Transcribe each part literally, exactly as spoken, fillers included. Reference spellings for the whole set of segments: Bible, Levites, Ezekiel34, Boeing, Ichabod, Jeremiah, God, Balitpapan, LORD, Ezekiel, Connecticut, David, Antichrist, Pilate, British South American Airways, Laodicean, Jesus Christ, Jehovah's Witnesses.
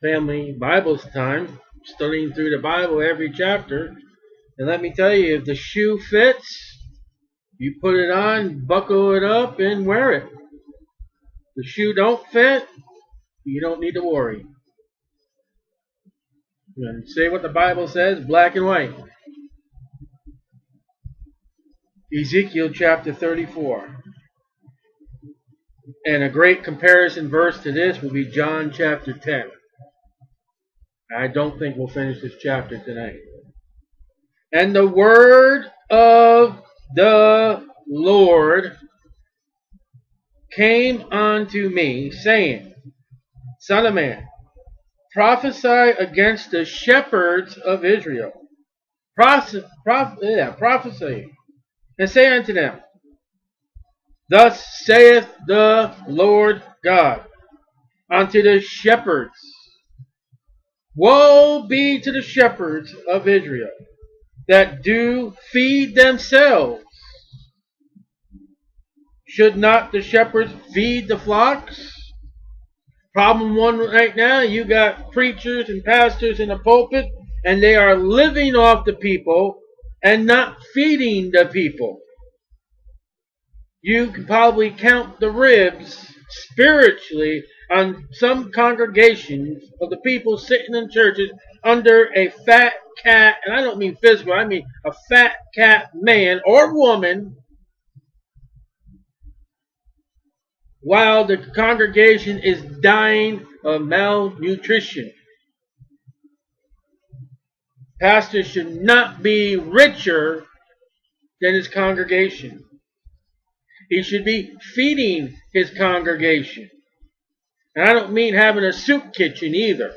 Family Bibles time, studying through the Bible every chapter. And let me tell you, if the shoe fits, you put it on, buckle it up, and wear it. If the shoe don't fit, you don't need to worry. And say what the Bible says, black and white. Ezekiel chapter thirty-four. And a great comparison verse to this will be John chapter ten. I don't think we'll finish this chapter tonight. And the word of the Lord came unto me, saying, Son of man, prophesy against the shepherds of Israel. Prophes proph yeah, prophesy, and say unto them, Thus saith the Lord God unto the shepherds, Woe be to the shepherds of Israel, that do feed themselves. Should not the shepherds feed the flocks? Problem one right now, you got preachers and pastors in the pulpit, and they are living off the people and not feeding the people. You can probably count the ribs spiritually on some congregations of the people sitting in churches under a fat cat, and I don't mean physical, I mean a fat cat man or woman, while the congregation is dying of malnutrition. Pastor should not be richer than his congregation. He should be feeding his congregation. And I don't mean having a soup kitchen either.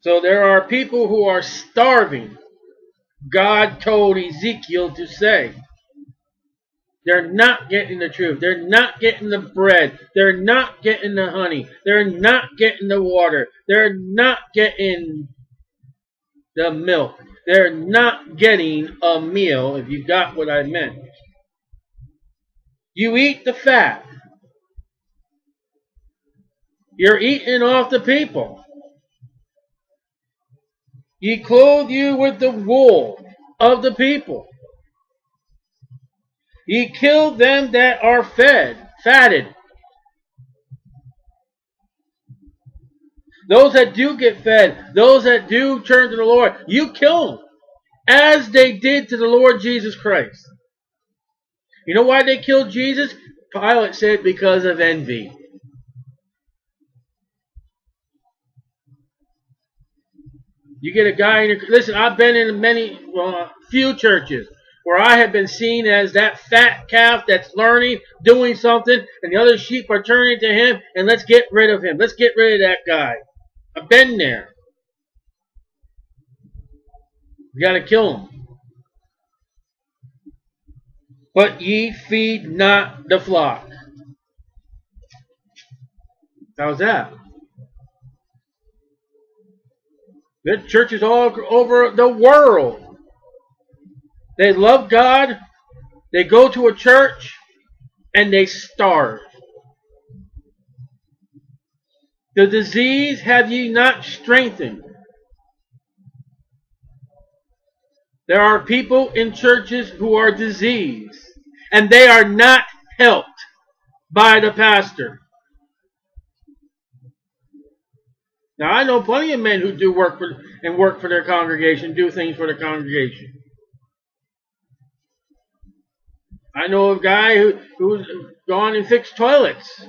So there are people who are starving. God told Ezekiel to say, they're not getting the truth. They're not getting the bread. They're not getting the honey. They're not getting the water. They're not getting the milk. They're not getting a meal, if you got what I meant. You eat the fat. You're eating off the people. He clothed you with the wool of the people. Ye killed them that are fed, fatted. Those that do get fed, those that do turn to the Lord, you kill them, as they did to the Lord Jesus Christ. You know why they killed Jesus? Pilate said because of envy. You get a guy in your, listen, I've been in many, uh, few churches where I have been seen as that fat calf that's learning, doing something, and the other sheep are turning to him, and let's get rid of him. Let's get rid of that guy. I've been there. We got to kill him. But ye feed not the flock. How's that? There are churches all over the world. They love God, they go to a church, and they starve. The disease have ye not strengthened. There are people in churches who are diseased, and they are not helped by the pastor. Now I know plenty of men who do work for and work for their congregation, do things for their congregation. I know a guy who, who's gone and fixed toilets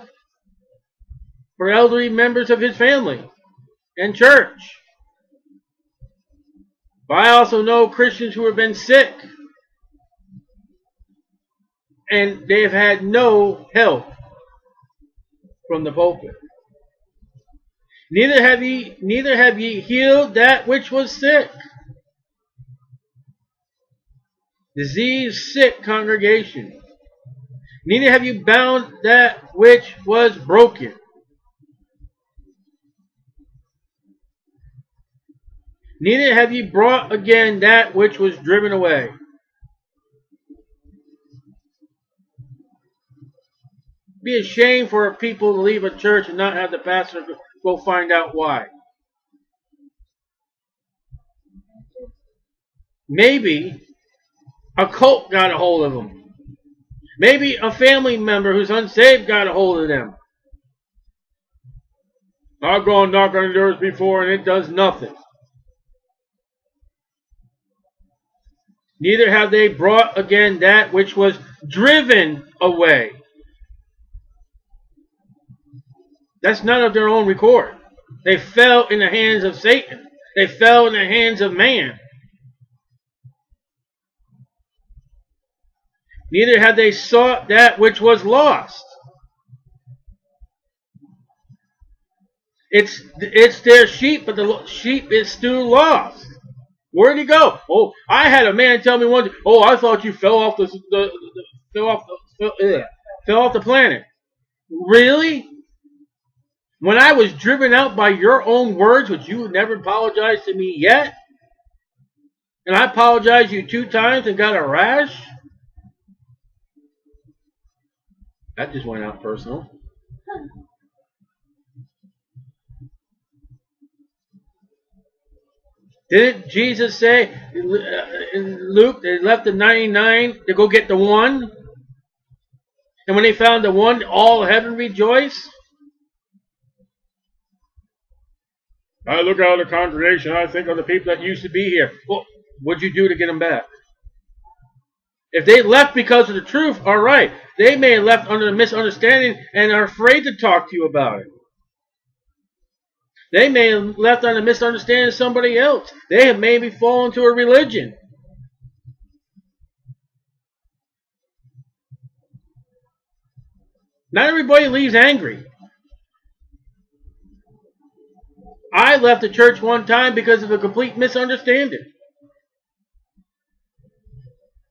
for elderly members of his family and church. But I also know Christians who have been sick and they have had no help from the pulpit. Neither have ye, neither have ye healed that which was sick. Disease, sick congregation. Neither have you bound that which was broken. Neither have you brought again that which was driven away. be a shame for a people to leave a church and not have the pastor go find out why. Maybe a cult got a hold of them. Maybe a family member who's unsaved got a hold of them. I've gone knock on doors before and it does nothing. Neither have they brought again that which was driven away. That's not of their own record. They fell in the hands of Satan. They fell in the hands of man. Neither had they sought that which was lost. It's, it's their sheep, but the sheep is still lost. Where'd he go? Oh, I had a man tell me once, oh, I thought you fell off the, the, the fell off the, fell, ugh, fell off the planet. Really? When I was driven out by your own words, which you never apologized to me yet, and I apologized you two times and got a rash? That just went out personal. Huh. Didn't Jesus say in Luke they left the ninety-nine to go get the one? And when they found the one, all heaven rejoiced? I look out of the congregation, I think of the people that used to be here. Well, what'd you do to get them back? If they left because of the truth, all right. They may have left under the misunderstanding and are afraid to talk to you about it. They may have left under the misunderstanding of somebody else. They have maybe fallen to a religion. Not everybody leaves angry. I left the church one time because of a complete misunderstanding.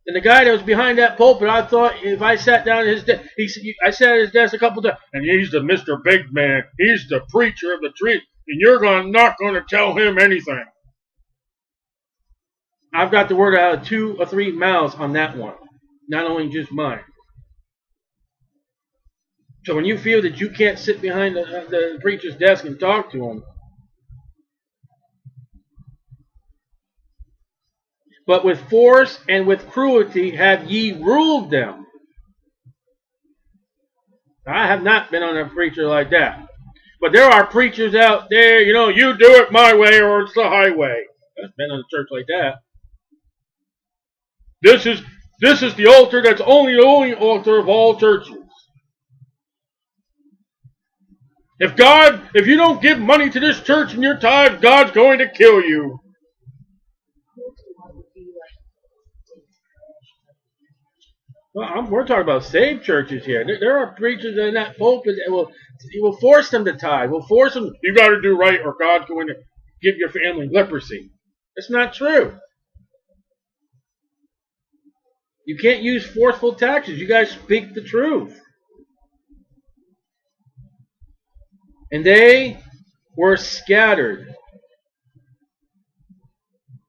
And the guy that was behind that pulpit, I thought if I sat down at his desk, he, I sat at his desk a couple times, and he's the Mister Big Man, he's the preacher of the truth, and you're going not going to tell him anything. I've got the word out of two or three mouths on that one, not only just mine. So when you feel that you can't sit behind the, the preacher's desk and talk to him, but with force and with cruelty have ye ruled them. I have not been on a preacher like that. But there are preachers out there, you know, you do it my way or it's the highway. I've been on a church like that. This is this is the altar that's only the only altar of all churches. If God, if you don't give money to this church and your tithe, God's going to kill you. Well, I'm, we're talking about saved churches here. There, there are preachers in that pulpit that will, will force them to tithe. Will force them. You got to do right, or God's going to give your family leprosy. That's not true. You can't use forceful taxes. You guys speak the truth. And they were scattered.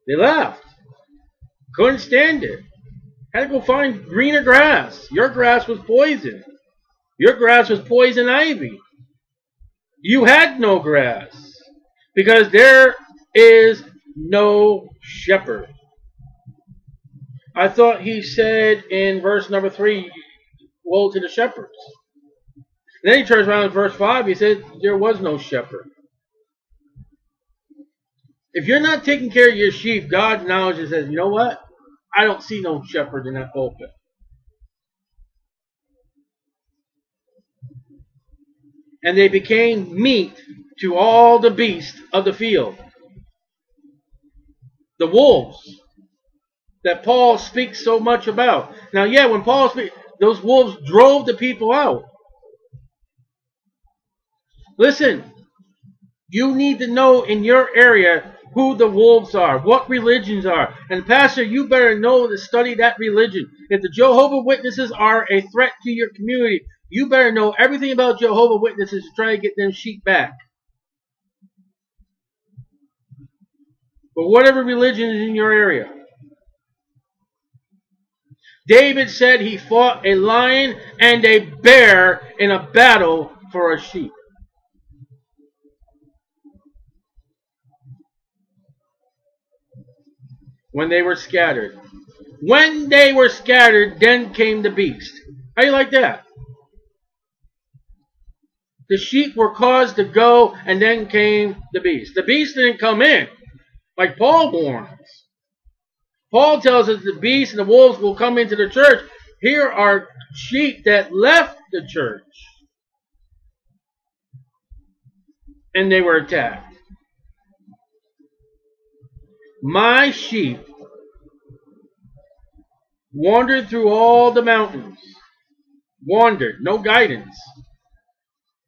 They left. Couldn't stand it. Had to go find greener grass. Your grass was poison. Your grass was poison ivy. You had no grass. Because there is no shepherd. I thought he said in verse number three, woe to the shepherds. And then he turns around in verse five, he said there was no shepherd. If you're not taking care of your sheep, God acknowledges and says, you know what? I don't see no shepherd in that pulpit. And they became meat to all the beasts of the field. The wolves that Paul speaks so much about. Now, yeah, when Paul speaks, those wolves drove the people out. Listen, you need to know in your area who the wolves are, what religions are. And pastor, you better know to study that religion. If the Jehovah's Witnesses are a threat to your community, you better know everything about Jehovah's Witnesses to try to get them sheep back. But whatever religion is in your area. David said he fought a lion and a bear in a battle for a sheep. When they were scattered. When they were scattered, then came the beast. How do you like that? The sheep were caused to go, and then came the beast. The beast didn't come in, like Paul warns. Paul tells us the beast and the wolves will come into the church. Here are sheep that left the church, and they were attacked. My sheep wandered through all the mountains. Wandered, no guidance.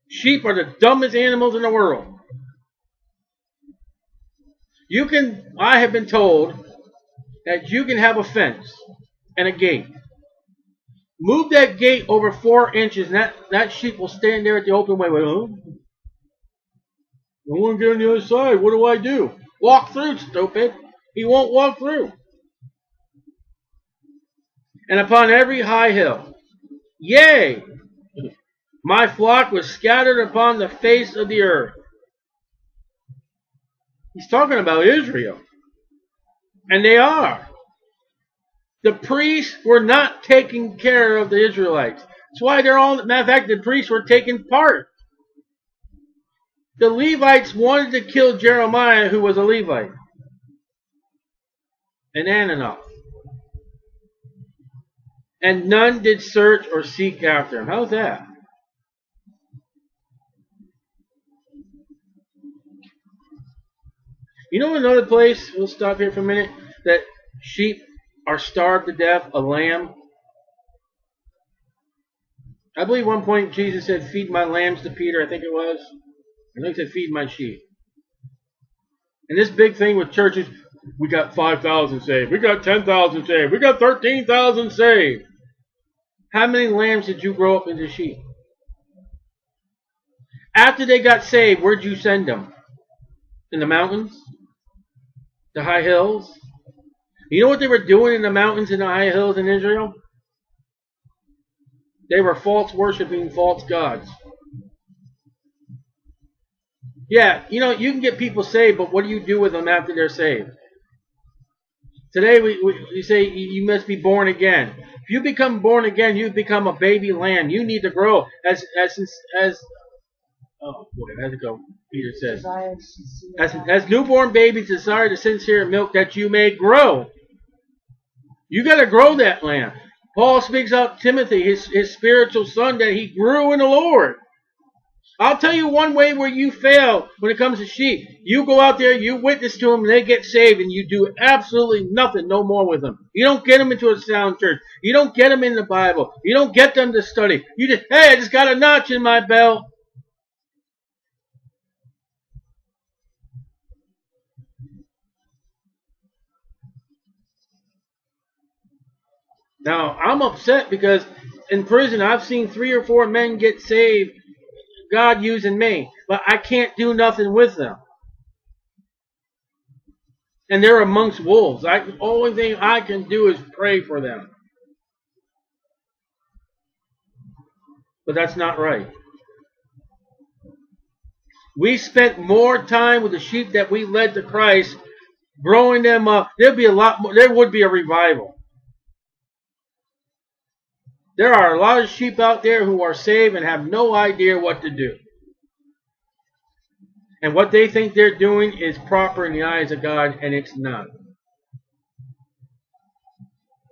Sheep are the dumbest animals in the world. You can, I have been told that you can have a fence and a gate. Move that gate over four inches and that, that sheep will stand there at the open way. Oh, I want to get on the other side. What do I do? Walk through, stupid. He won't walk through. And upon every high hill. Yea, my flock was scattered upon the face of the earth. He's talking about Israel. And they are. The priests were not taking care of the Israelites. That's why they're all, matter of fact, the priests were taking part. The Levites wanted to kill Jeremiah, who was a Levite. And Ananoth. And none did search or seek after him. How's that? You know another place, we'll stop here for a minute, that sheep are starved to death, a lamb. I believe one point Jesus said, feed my lambs to Peter, I think it was. I think he said, feed my sheep. And this big thing with churches, we got five thousand saved, we got ten thousand saved, we got thirteen thousand saved. How many lambs did you grow up into sheep? After they got saved, where'd you send them? In the mountains? The high hills? You know what they were doing in the mountains and the high hills in Israel? They were false worshiping false gods. Yeah, you know, you can get people saved, but what do you do with them after they're saved? Today we, we, we say you must be born again. If you become born again, you become a baby lamb. You need to grow as as as oh boy, how's it go? Peter says, as, as newborn babies desire the sincere milk that you may grow. You got to grow that lamb. Paul speaks of Timothy, his, his spiritual son, that he grew in the Lord. I'll tell you one way where you fail when it comes to sheep. You go out there, you witness to them, and they get saved, and you do absolutely nothing no more with them. You don't get them into a sound church. You don't get them in the Bible. You don't get them to study. You just, hey, I just got a notch in my belt. Now, I'm upset because in prison I've seen three or four men get saved, God using me, but I can't do nothing with them. And they're amongst wolves. I, the only thing I can do is pray for them. But that's not right. We spent more time with the sheep that we led to Christ, growing them up. There'd be a lot more, there would be a revival. There are a lot of sheep out there who are saved and have no idea what to do. And what they think they're doing is proper in the eyes of God, and it's not.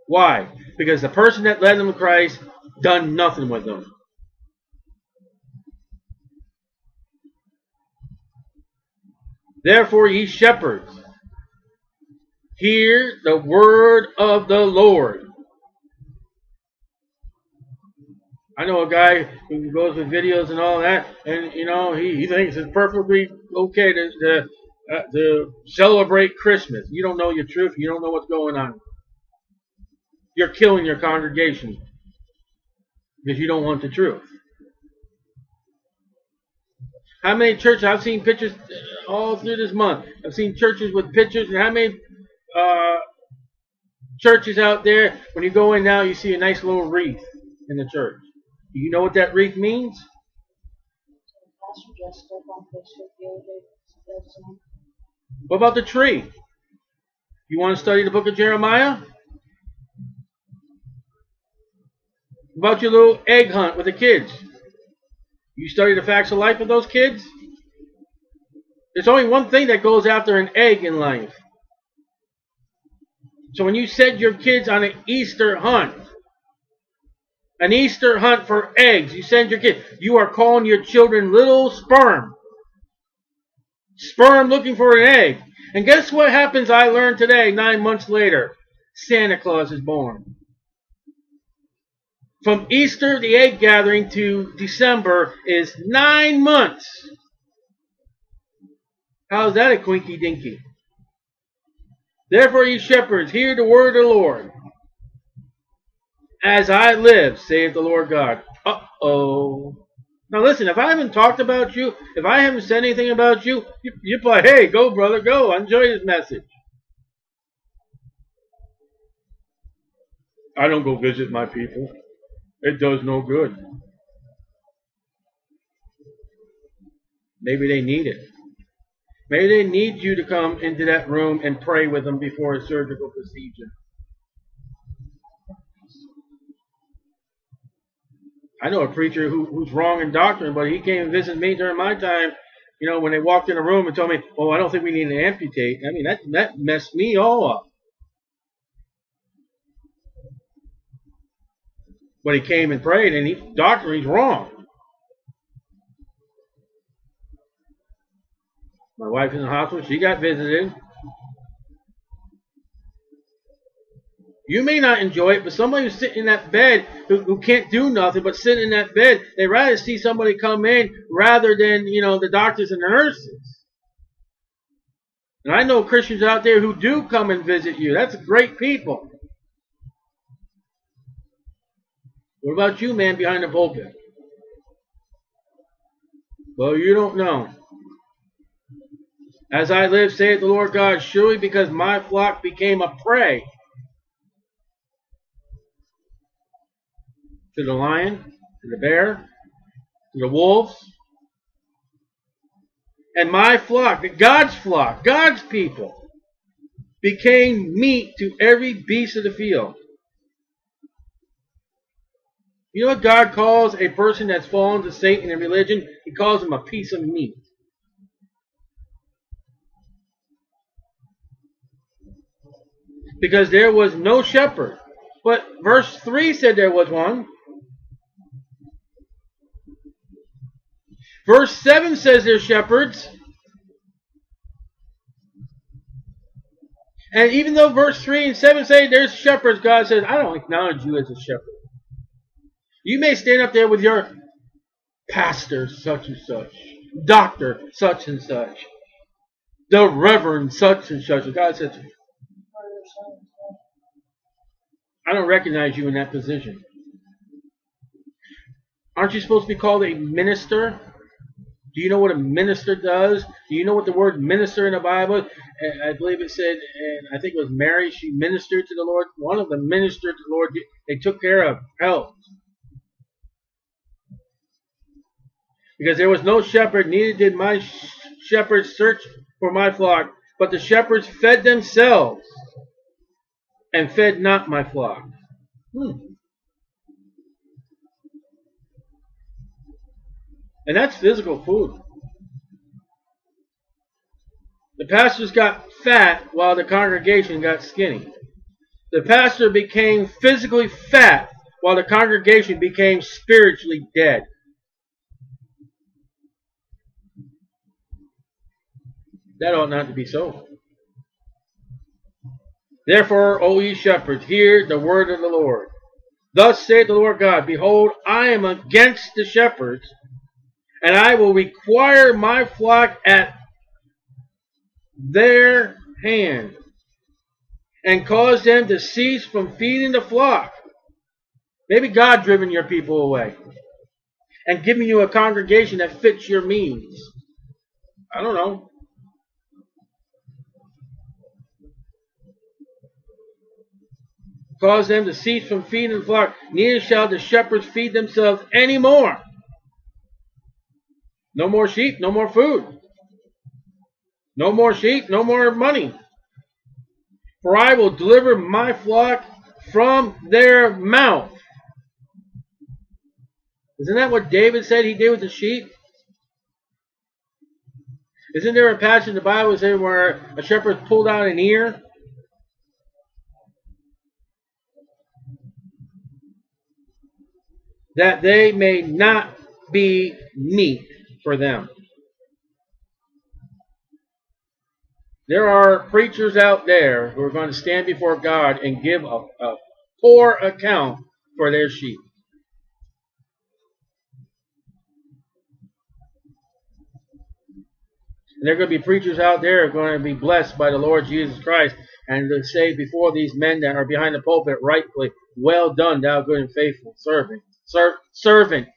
Why? Because the person that led them to Christ done nothing with them. Therefore, ye shepherds, hear the word of the Lord. I know a guy who goes with videos and all that, and you know he, he thinks it's perfectly okay to to, uh, to celebrate Christmas. You don't know your truth. You don't know what's going on. You're killing your congregation because you don't want the truth. How many churches? I've seen pictures all through this month. I've seen churches with pictures, and how many uh, churches out there, when you go in now, you see a nice little wreath in the church. Do you know what that wreath means? What about the tree? You want to study the book of Jeremiah? What about your little egg hunt with the kids? You study the facts of life with those kids? There's only one thing that goes after an egg in life. So when you send your kids on an Easter hunt, an Easter hunt for eggs, you send your kids, you are calling your children little sperm. Sperm looking for an egg. And guess what happens? I learned today, nine months later, Santa Claus is born. From Easter, the egg gathering, to December is nine months. How's that a quinky dinky? Therefore, ye shepherds, hear the word of the Lord. As I live, saith the Lord God. Uh-oh. Now listen, if I haven't talked about you, if I haven't said anything about you, you, you're like, hey, go brother, go. Enjoy this message. I don't go visit my people. It does no good. Maybe they need it. Maybe they need you to come into that room and pray with them before a surgical procedure. I know a preacher who, who's wrong in doctrine, but he came and visited me during my time, you know, when they walked in a room and told me, oh, I don't think we need to amputate. I mean, that, that messed me all up. But he came and prayed, and he, doctor, he's wrong. My wife in the hospital, she got visited. You may not enjoy it, but somebody who's sitting in that bed who, who can't do nothing but sit in that bed, they'd rather see somebody come in rather than, you know, the doctors and the nurses. And I know Christians out there who do come and visit you. That's great people. What about you, man, behind the pulpit? Well, you don't know. As I live, saith the Lord God, surely because my flock became a prey to the lion, to the bear, to the wolves. And my flock, God's flock, God's people, became meat to every beast of the field. You know what God calls a person that's fallen to Satan and religion? He calls him a piece of meat. Because there was no shepherd. But verse three said there was one. Verse seven says there's shepherds. And even though verse three and seven say there's shepherds, God says, I don't acknowledge you as a shepherd. You may stand up there with your pastor such and such, doctor such and such, the reverend such and such. And God says, I don't recognize you in that position. Aren't you supposed to be called a minister? Do you know what a minister does? Do you know what the word minister in the Bible is? I believe it said, and I think it was Mary, she ministered to the Lord. One of them ministered to the Lord. They took care of help. Because there was no shepherd, neither did my shepherds search for my flock, but the shepherds fed themselves and fed not my flock. Hmm. And that's physical food. The pastors got fat while the congregation got skinny. The pastor became physically fat while the congregation became spiritually dead. That ought not to be so. Therefore, O ye shepherds, hear the word of the Lord. Thus saith the Lord God, behold, I am against the shepherds, and I will require my flock at their hand, and cause them to cease from feeding the flock. Maybe God driven your people away, and given you a congregation that fits your means. I don't know. Cause them to cease from feeding the flock. Neither shall the shepherds feed themselves any more. No more sheep, no more food. No more sheep, no more money. For I will deliver my flock from their mouth. Isn't that what David said he did with the sheep? Isn't there a passage in the Bible saying where a shepherd pulled out an ear? That they may not be meat for them. There are preachers out there who are going to stand before God and give a, a poor account for their sheep. And there are going to be preachers out there who are going to be blessed by the Lord Jesus Christ and to say before these men that are behind the pulpit rightfully, well done, thou good and faithful servant. Ser servant.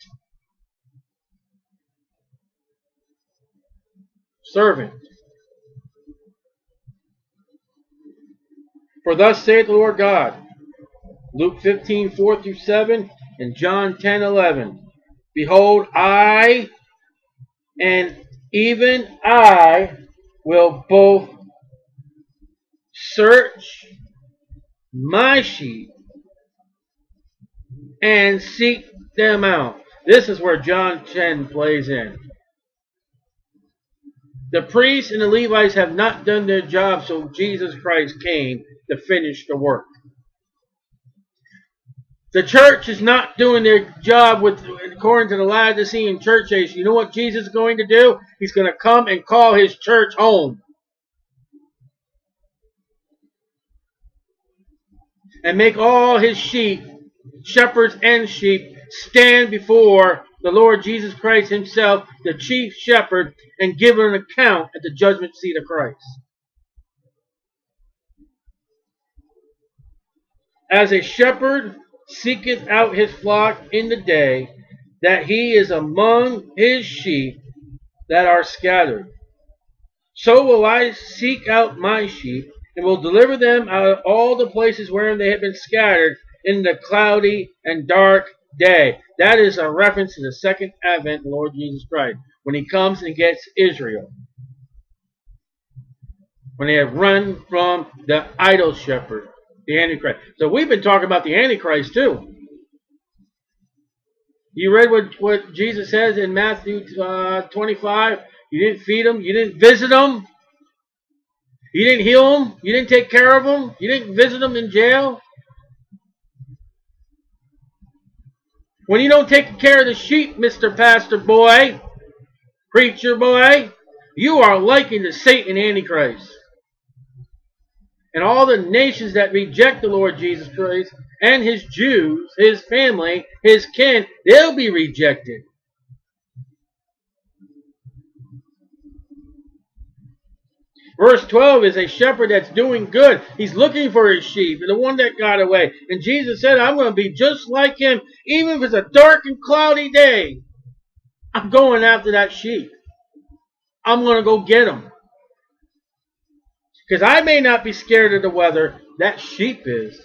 Servant. For thus saith the Lord God, Luke fifteen, four through seven, and John ten, eleven. Behold, I, and even I, will both search my sheep and seek them out. This is where John ten plays in. The priests and the Levites have not done their job, so Jesus Christ came to finish the work. The church is not doing their job with, according to the Laodicean church age. You know what Jesus is going to do? He's going to come and call his church home. And make all his sheep, shepherds and sheep, stand before the Lord Jesus Christ himself, the chief shepherd, and give an account at the judgment seat of Christ. As a shepherd seeketh out his flock in the day, that he is among his sheep that are scattered, so will I seek out my sheep, and will deliver them out of all the places wherein they have been scattered in the cloudy and dark day. That is a reference to the second advent of the Lord Jesus Christ, when he comes and gets Israel, when they have run from the idol shepherd, the Antichrist. So we've been talking about the Antichrist too. You read what, what Jesus says in Matthew twenty-five. You didn't feed them. You didn't visit them. You didn't heal them. You didn't take care of them. You didn't visit them in jail. When you don't take care of the sheep, Mister Pastor Boy, preacher boy, you are likened to Satan Antichrist. And all the nations that reject the Lord Jesus Christ and his Jews, his family, his kin, they'll be rejected. Verse twelve is a shepherd that's doing good. He's looking for his sheep, the one that got away. And Jesus said, I'm going to be just like him, even if it's a dark and cloudy day. I'm going after that sheep. I'm going to go get him. Because I may not be scared of the weather, that sheep is.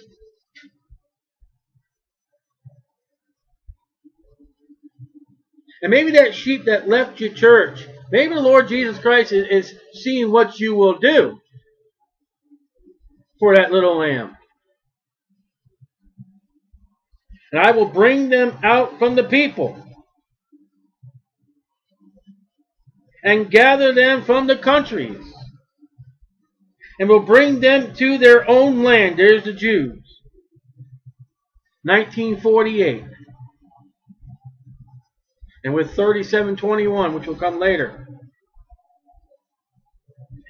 And maybe that sheep that left your church, maybe the Lord Jesus Christ is, is seeing what you will do for that little lamb. And I will bring them out from the people and gather them from the countries, and will bring them to their own land. There's the Jews. nineteen forty-eight. And with thirty-seven twenty-one, which will come later.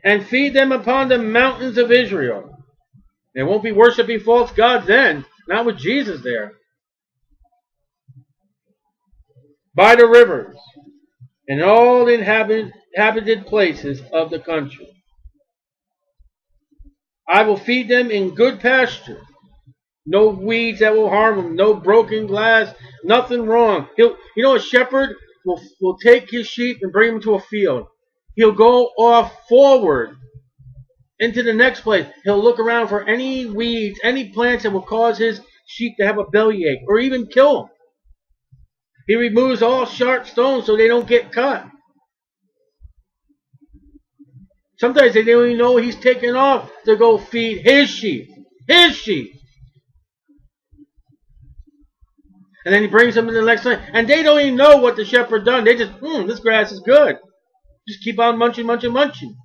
And feed them upon the mountains of Israel. They won't be worshiping false gods then. Not with Jesus there. By the rivers. And all the inhabit inhabited places of the country. I will feed them in good pasture. No weeds that will harm them. No broken glass. Nothing wrong. He'll, you know, a shepherd will, will take his sheep and bring them to a field. He'll go off forward into the next place. He'll look around for any weeds, any plants that will cause his sheep to have a bellyache or even kill him. He removes all sharp stones so they don't get cut. Sometimes they don't even know he's taken off to go feed his sheep. His sheep. And then he brings them in the next time. And they don't even know what the shepherd done. They just, hmm, this grass is good. Just keep on munching, munching, munching.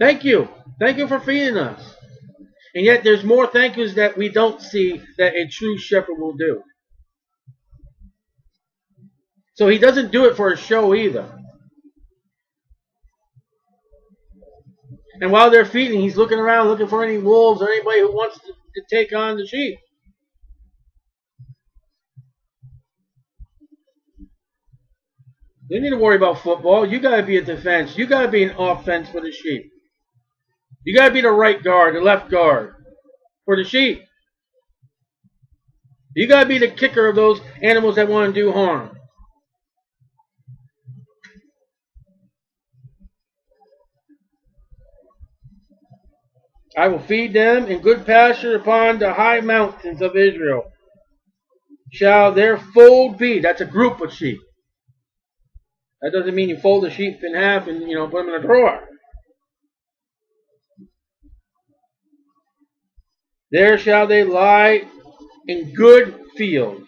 Thank you. Thank you for feeding us. And yet there's more thank yous that we don't see that a true shepherd will do. So he doesn't do it for a show either. And while they're feeding, he's looking around looking for any wolves or anybody who wants to, to take on the sheep. You need to worry about football. You got to be a defense. You got to be an offense for the sheep. You got to be the right guard, the left guard for the sheep. You got to be the kicker of those animals that want to do harm. I will feed them in good pasture upon the high mountains of Israel. Shall their fold be? That's a group of sheep. That doesn't mean you fold the sheep in half and, you know, put them in a drawer. There shall they lie in good field.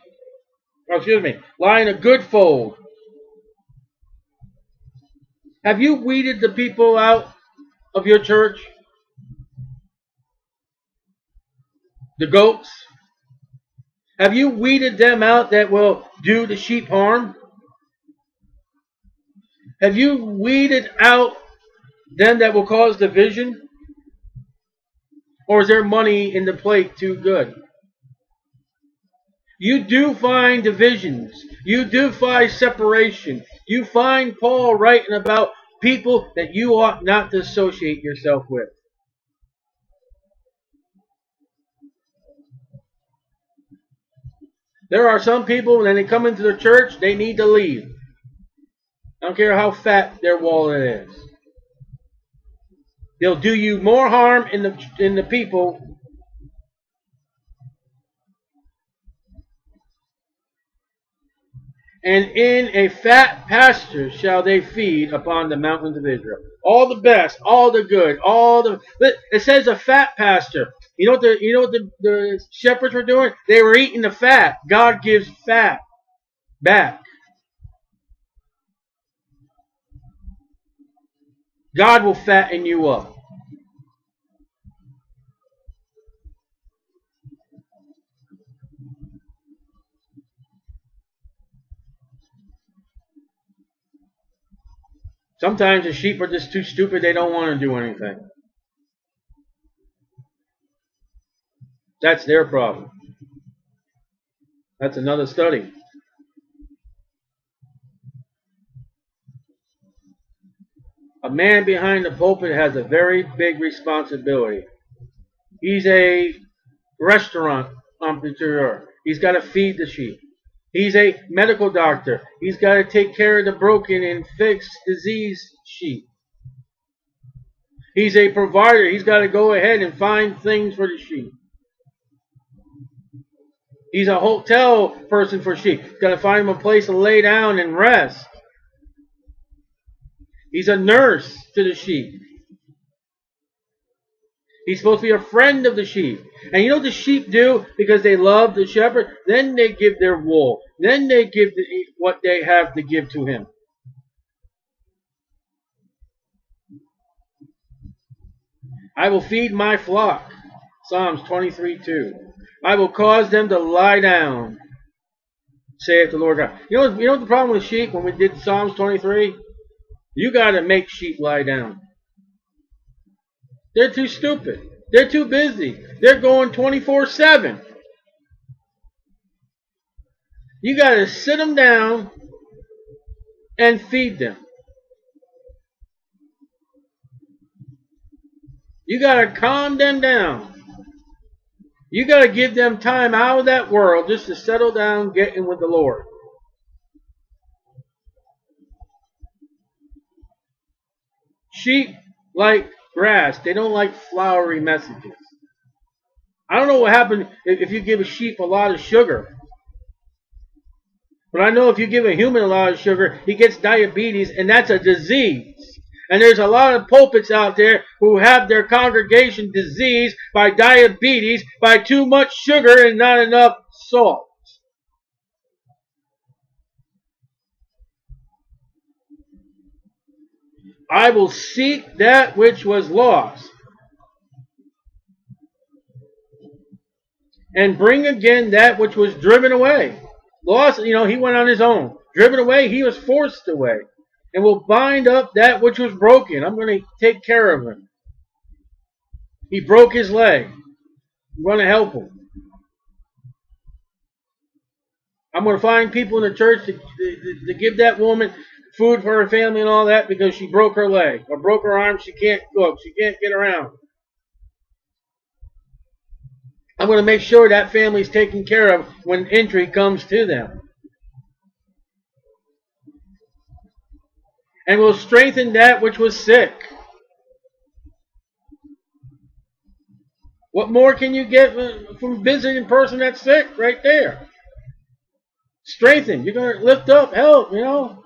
Oh, excuse me. Lie in a good fold. Have you weeded the people out of your church? The goats? Have you weeded them out that will do the sheep harm? Have you weeded out them that will cause division? Or is there money in the plate too good? You do find divisions. You do find separation. You find Paul writing about people that you ought not to associate yourself with. There are some people, when they come into the church, they need to leave. I don't care how fat their wallet is. They'll do you more harm in the, in the people and in a fat pasture shall they feed upon the mountains of Israel. All the best, all the good, all the... It says a fat pasture. You know what the, you know what the, the shepherds were doing? They were eating the fat. God gives fat back. God will fatten you up. Sometimes the sheep are just too stupid, they don't want to do anything. That's their problem. That's another study. A man behind the pulpit has a very big responsibility. He's a restaurant entrepreneur. He's got to feed the sheep. He's a medical doctor. He's got to take care of the broken and fix disease sheep. He's a provider. He's got to go ahead and find things for the sheep. He's a hotel person for sheep. He's got to find them a place to lay down and rest. He's a nurse to the sheep. He's supposed to be a friend of the sheep. And you know what the sheep do? Because they love the shepherd, then they give their wool. Then they give the, what they have to give to him. I will feed my flock. Psalms twenty-three two. I will cause them to lie down, saith the Lord God. You know, you know what the problem with sheep when we did Psalms twenty-three? You got to make sheep lie down. They're too stupid. They're too busy. They're going twenty-four seven. You got to sit them down and feed them. You got to calm them down. You got to give them time out of that world just to settle down, get in with the Lord. Sheep like grass. They don't like flowery messages. I don't know what happens if you give a sheep a lot of sugar. But I know if you give a human a lot of sugar, he gets diabetes, and that's a disease. And there's a lot of pulpits out there who have their congregation diseased by diabetes, by too much sugar and not enough salt. I will seek that which was lost, and bring again that which was driven away. Lost, you know, he went on his own. Driven away, he was forced away. And will bind up that which was broken. I'm going to take care of him. He broke his leg. I'm going to help him. I'm going to find people in the church to, to, to give that woman food for her family and all that because she broke her leg or broke her arm. She can't cook. She can't get around. I'm going to make sure that family is taken care of when entry comes to them. And will strengthen that which was sick. What more can you get from visiting a person that's sick right there? Strengthen. You're going to lift up, help, you know.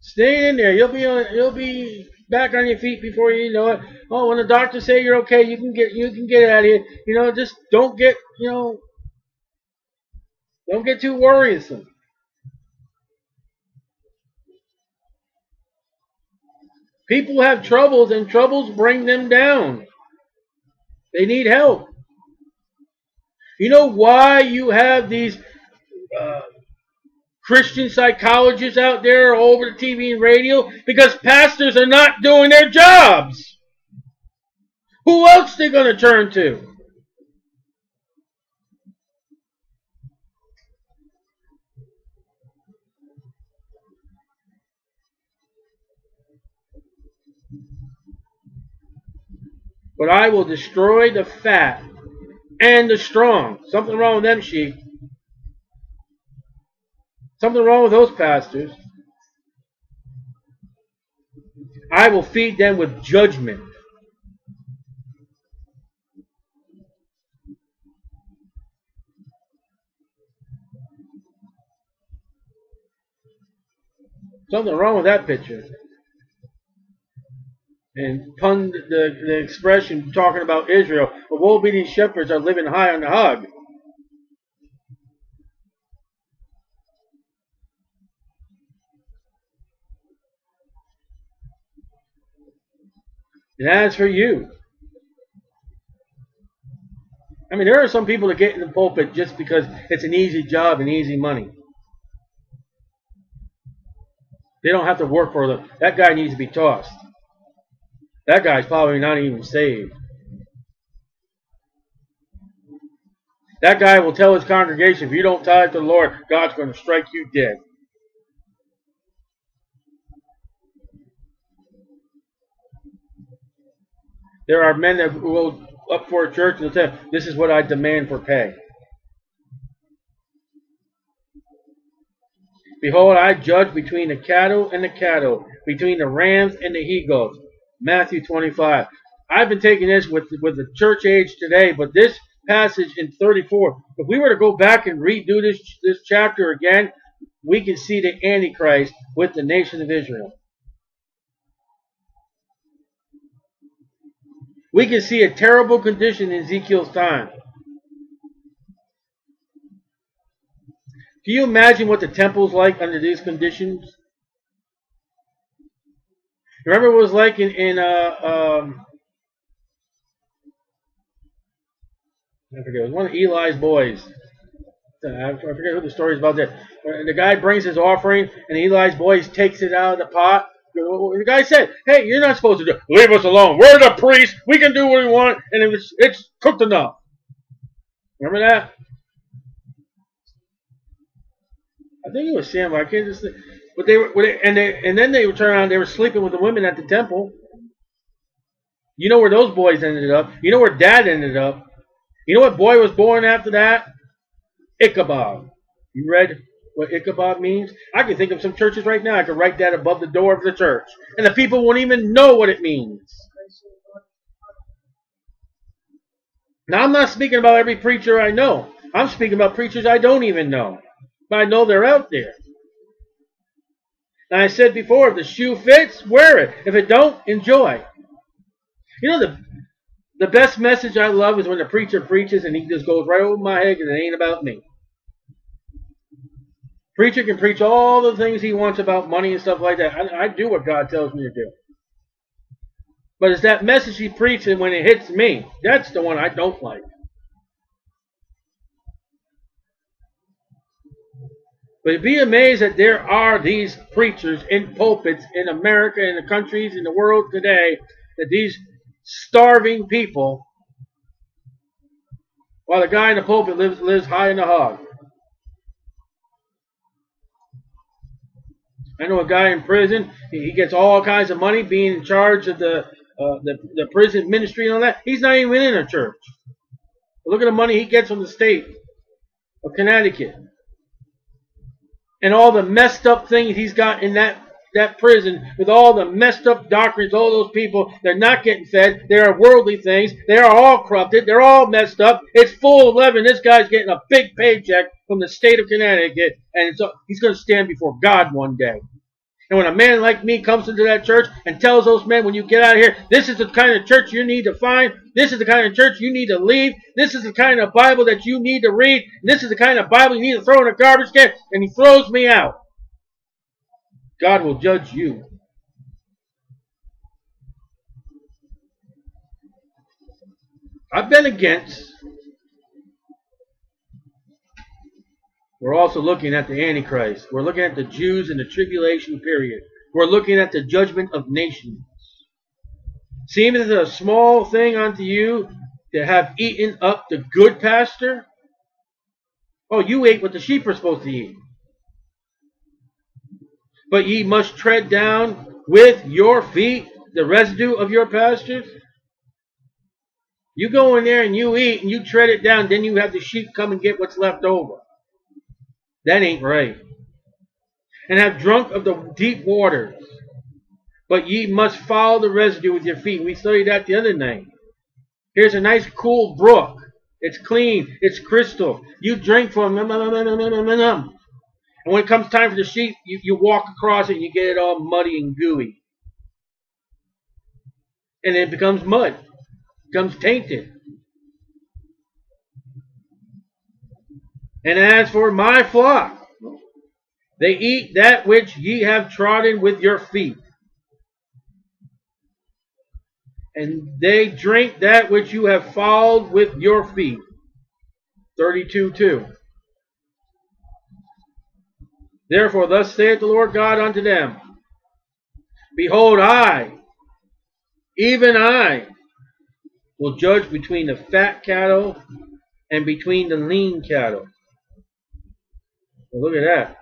Stay in there. You'll be on, you'll be back on your feet before you know it. Oh, when the doctor say you're okay, you can get you can get out of here. You know, just don't get you know, don't get too worrisome. People have troubles, and troubles bring them down. They need help. You know why you have these uh, Christian psychologists out there all over the T V and radio? Because pastors are not doing their jobs. Who else they're going to turn to? But I will destroy the fat and the strong. Something wrong with them sheep. Something wrong with those pastors. I will feed them with judgment. Something wrong with that picture. And pun the, the expression talking about Israel, but woe be these shepherds are living high on the hog. And as for you, I mean, there are some people that get in the pulpit just because it's an easy job and easy money. They don't have to work for them. That guy needs to be tossed. That guy's probably not even saved. That guy will tell his congregation, if you don't tithe to the Lord, God's going to strike you dead. There are men that will up for a church and say, this is what I demand for pay. Behold, I judge between the cattle and the cattle, between the rams and the he-goats. Matthew twenty-five. I've been taking this with, with the church age today, but this passage in thirty-four, if we were to go back and redo this, this chapter again, we can see the Antichrist with the nation of Israel. We can see a terrible condition in Ezekiel's time. Can you imagine what the temple's like under these conditions? Remember what it was like in, in uh, um, I forget, it was one of Eli's boys. I forget who the story is about that. The guy brings his offering, and Eli's boys takes it out of the pot. The guy said, hey, you're not supposed to do it. Leave us alone. We're the priests. We can do what we want, and it's, it's cooked enough. Remember that? I think it was Samuel. I can't just think. But they were, and they, and then they would turn around. They were sleeping with the women at the temple. You know where those boys ended up. You know where Dad ended up. You know what boy was born after that? Ichabod. You read what Ichabod means? I can think of some churches right now. I could write that above the door of the church, and the people won't even know what it means. Now, I'm not speaking about every preacher I know. I'm speaking about preachers I don't even know. But I know they're out there. And I said before, if the shoe fits, wear it. If it don't, enjoy. You know, the, the best message I love is when the preacher preaches and he just goes right over my head because it ain't about me. Preacher can preach all the things he wants about money and stuff like that. I, I do what God tells me to do. But it's that message he preaches when it hits me. That's the one I don't like. But be amazed that there are these preachers in pulpits in America, in the countries, in the world today, that these starving people, while the guy in the pulpit lives, lives high in the hog. I know a guy in prison, he gets all kinds of money being in charge of the, uh, the, the prison ministry and all that. He's not even in a church. But look at the money he gets from the state of Connecticut. And all the messed up things he's got in that, that prison, with all the messed up doctrines, all those people, they're not getting fed. They are worldly things. They are all corrupted. They're all messed up. It's full of leaven. This guy's getting a big paycheck from the state of Connecticut, and it's, he's going to stand before God one day. And when a man like me comes into that church and tells those men, when you get out of here, this is the kind of church you need to find. This is the kind of church you need to leave. This is the kind of Bible that you need to read. This is the kind of Bible you need to throw in a garbage can. And he throws me out. God will judge you. I've been against. We're also looking at the Antichrist. We're looking at the Jews in the tribulation period. We're looking at the judgment of nations. Seemeth a small thing unto you to have eaten up the good pasture? Oh, you ate what the sheep were supposed to eat. But ye must tread down with your feet the residue of your pastures. You go in there and you eat and you tread it down, then you have the sheep come and get what's left over. That ain't right. And have drunk of the deep waters, but ye must follow the residue with your feet. We studied that the other night. Here's a nice cool brook. It's clean. It's crystal. You drink from it. And when it comes time for the sheep, you, you walk across it and you get it all muddy and gooey. And it becomes mud. It becomes tainted. And as for my flock, they eat that which ye have trodden with your feet, and they drink that which you have fouled with your feet. thirty-two two. Therefore thus saith the Lord God unto them, behold, I, even I, will judge between the fat cattle and between the lean cattle. Well, look at that.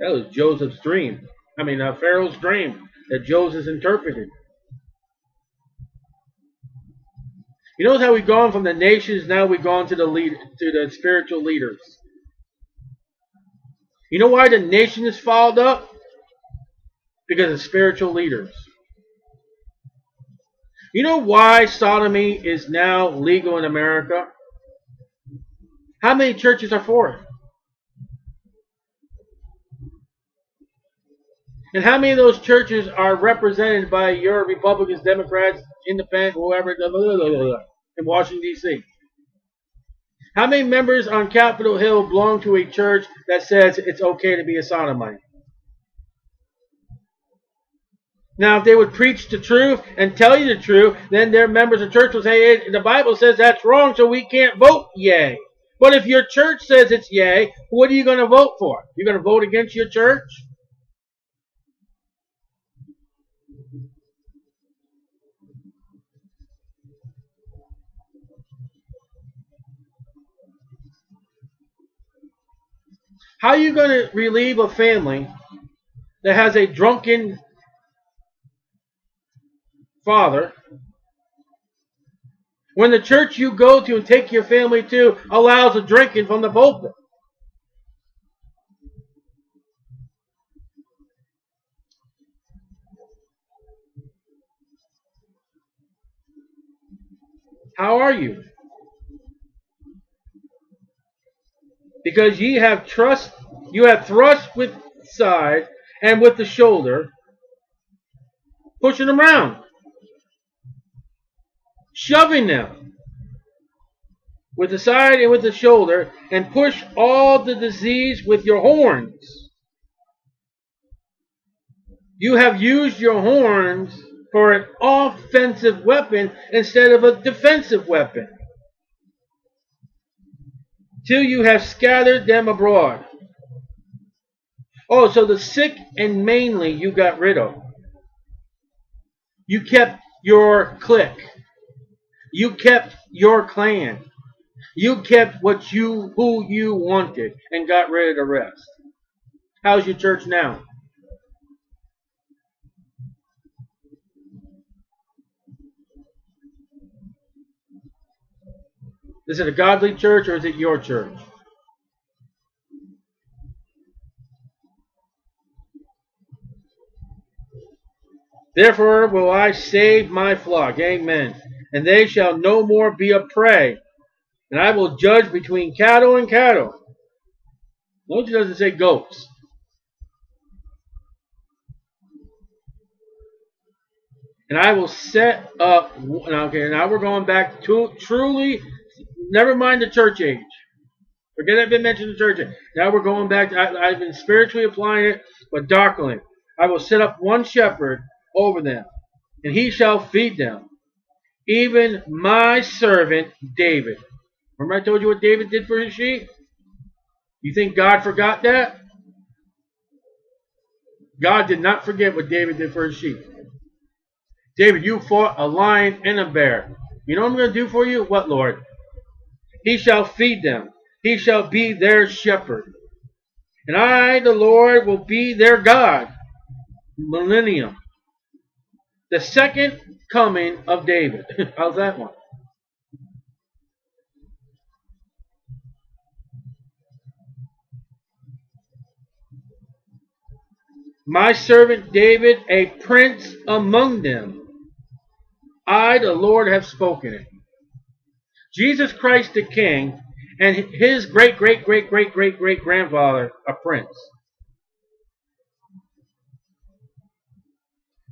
That was Joseph's dream. I mean, uh, Pharaoh's dream that Joseph interpreted. You notice how we've gone from the nations, now we've gone to the lead, to the spiritual leaders. You know why the nation is fouled up? Because of spiritual leaders. You know why sodomy is now legal in America? How many churches are for it? And how many of those churches are represented by your Republicans, Democrats, Independents, whoever, blah, blah, blah, blah, in Washington, D C? How many members on Capitol Hill belong to a church that says it's okay to be a sodomite? Now, if they would preach the truth and tell you the truth, then their members of church will say, hey, the Bible says that's wrong, so we can't vote yay. But if your church says it's yay, what are you going to vote for? You're going to vote against your church? How are you going to relieve a family that has a drunken father when the church you go to and take your family to allows a drinking from the pulpit? How are you? Because ye have trust, you have thrust with side and with the shoulder, pushing them around, shoving them with the side and with the shoulder, and push all the disease with your horns. You have used your horns for an offensive weapon instead of a defensive weapon, till you have scattered them abroad. Oh, so the sick and mainly you got rid of. You kept your clique. You kept your clan. You kept what you who you wanted and got rid of the rest. How's your church now? Is it a godly church or is it your church? Therefore will I save my flock, amen, and they shall no more be a prey, and I will judge between cattle and cattle. Notice it doesn't say goats. And I will set up, okay, now we're going back to truly. Never mind the church age. Forget I've been mentioned the church age. Now we're going back. To, I, I've been spiritually applying it, but darkling. I will set up one shepherd over them, and he shall feed them, even my servant David. Remember I told you what David did for his sheep? You think God forgot that? God did not forget what David did for his sheep. David, you fought a lion and a bear. You know what I'm going to do for you? What, Lord? He shall feed them. He shall be their shepherd. And I, the Lord, will be their God. Millennium. The second coming of David. How's that one? My servant David, a prince among them. I, the Lord, have spoken it. Jesus Christ the King and his great, great, great, great, great, great grandfather, a prince.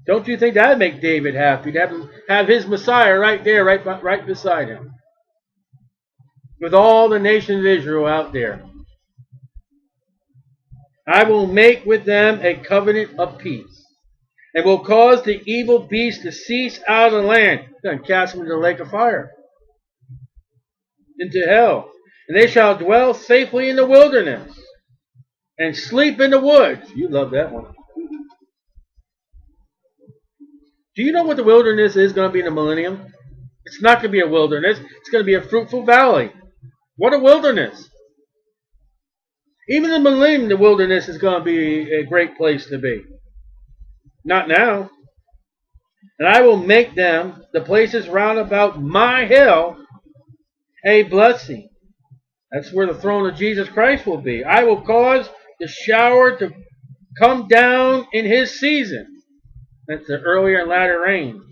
Don't you think that would make David happy to have, have his Messiah right there, right, right beside him? With all the nation of Israel out there. I will make with them a covenant of peace, and will cause the evil beast to cease out of the land, and cast them into the lake of fire. Into hell, and they shall dwell safely in the wilderness and sleep in the woods. You love that one. Do you know what the wilderness is going to be in the millennium? It's not going to be a wilderness. It's going to be a fruitful valley. What a wilderness. Even in the millennium, the wilderness is going to be a great place to be. Not now. And I will make them, the places round about my hill, a blessing. That's where the throne of Jesus Christ will be. I will cause the shower to come down in his season. That's the earlier and latter rains.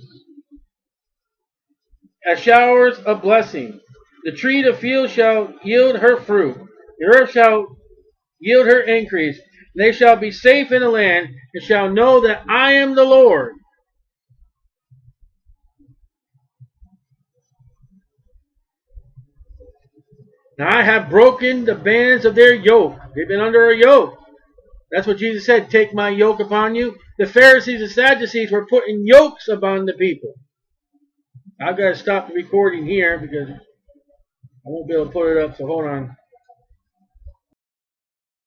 As showers of blessing. The tree of the field shall yield her fruit. The earth shall yield her increase. And they shall be safe in the land, and shall know that I am the Lord. Now I have broken the bands of their yoke. They've been under a yoke. That's what Jesus said, take my yoke upon you. The Pharisees and Sadducees were putting yokes upon the people. I've got to stop the recording here because I won't be able to put it up, so hold on.